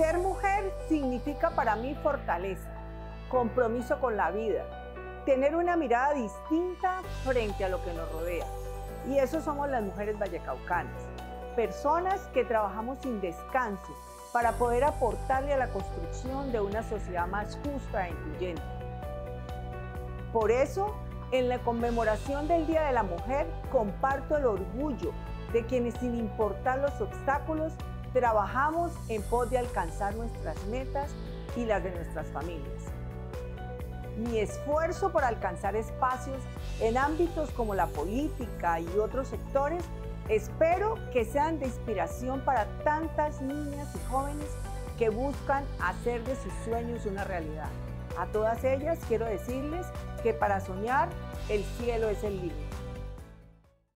Ser mujer significa para mí fortaleza, compromiso con la vida, tener una mirada distinta frente a lo que nos rodea. Y eso somos las mujeres vallecaucanas, personas que trabajamos sin descanso para poder aportarle a la construcción de una sociedad más justa e incluyente. Por eso, en la conmemoración del Día de la Mujer, comparto el orgullo de quienes, sin importar los obstáculos, trabajamos en pos de alcanzar nuestras metas y las de nuestras familias. Mi esfuerzo por alcanzar espacios en ámbitos como la política y otros sectores, espero que sean de inspiración para tantas niñas y jóvenes que buscan hacer de sus sueños una realidad. A todas ellas quiero decirles que para soñar, el cielo es el límite.